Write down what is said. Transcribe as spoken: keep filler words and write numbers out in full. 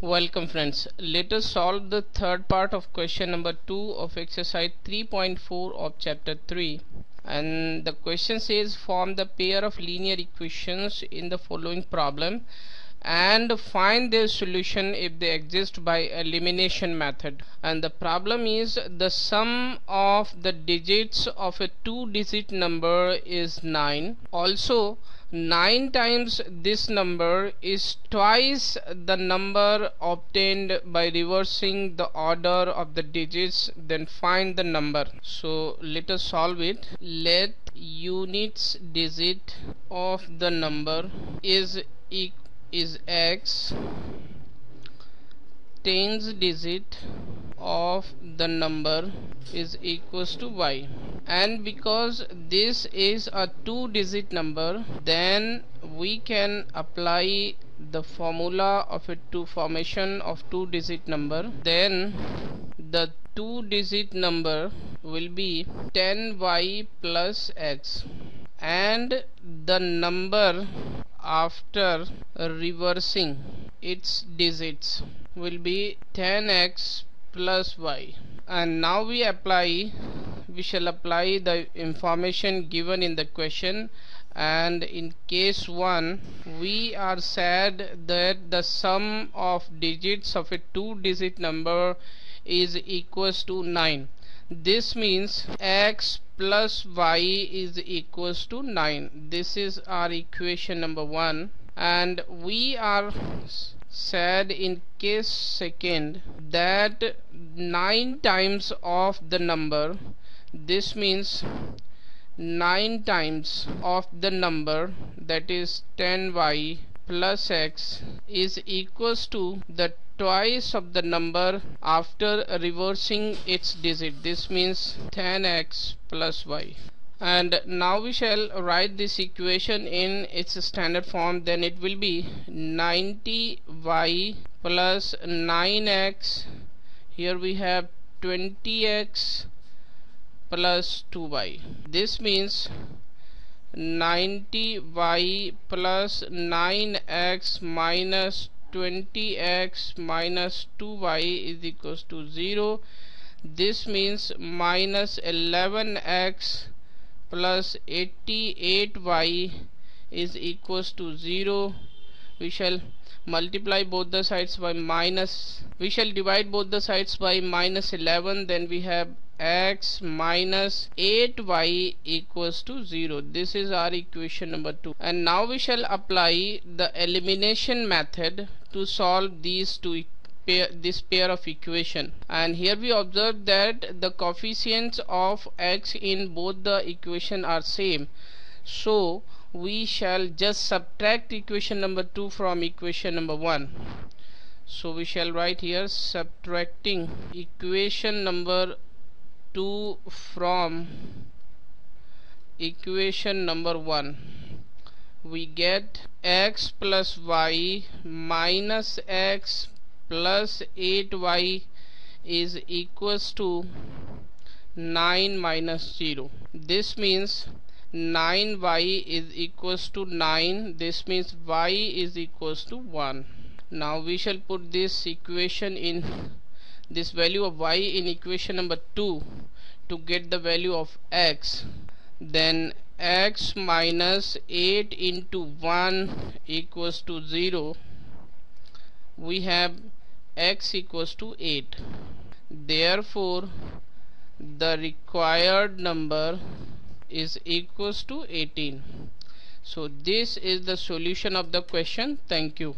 Welcome friends, let us solve the third part of question number two of exercise three point four of chapter three, and the question says form the pair of linear equations in the following problem and find their solution if they exist by elimination method. And the problem is the sum of the digits of a two digit number is nine. Also nine times this number is twice the number obtained by reversing the order of the digits. Then find the number. So let us solve it. Let units digit of the number is equal is x, tens digit of the number is equals to y, and because this is a two digit number, then we can apply the formula of a two formation of two digit number. Then the two digit number will be ten y plus x, and the number after reversing its digits will be ten x plus y. And now we apply we shall apply the information given in the question. And in case one, we are said that the sum of digits of a two digit number is equals to nine. This means x plus y is equals to nine. This is our equation number one. And we are said in case second that nine times of the number. This means nine times of the number, that is ten y plus x, is equals to the twice of the number after reversing its digit. This means ten x plus y. And now we shall write this equation in its standard form. Then it will be ninety y plus nine x, here we have twenty x plus two y. This means ninety y plus nine x minus twenty x minus two y is equals to zero. This means minus eleven x plus eighty-eight y is equals to zero. We shall multiply both the sides by minus. We shall divide both the sides by minus eleven. Then we have x minus eight y equals to zero. This is our equation number two. And now we shall apply the elimination method to solve these two pair, this pair of equation. And here we observe that the coefficients of x in both the equation are same. So we shall just subtract equation number two from equation number one. So we shall write here subtracting equation number two from equation number one. We get x plus y minus x plus eight y is equals to nine minus zero. This means nine y is equals to nine. This means y is equals to one. Now we shall put this equation in this value of y in equation number two to get the value of x. Then x minus eight into one equals to zero. We have x equals to eight. Therefore the required number is equals to eighteen. So this is the solution of the question. Thank you.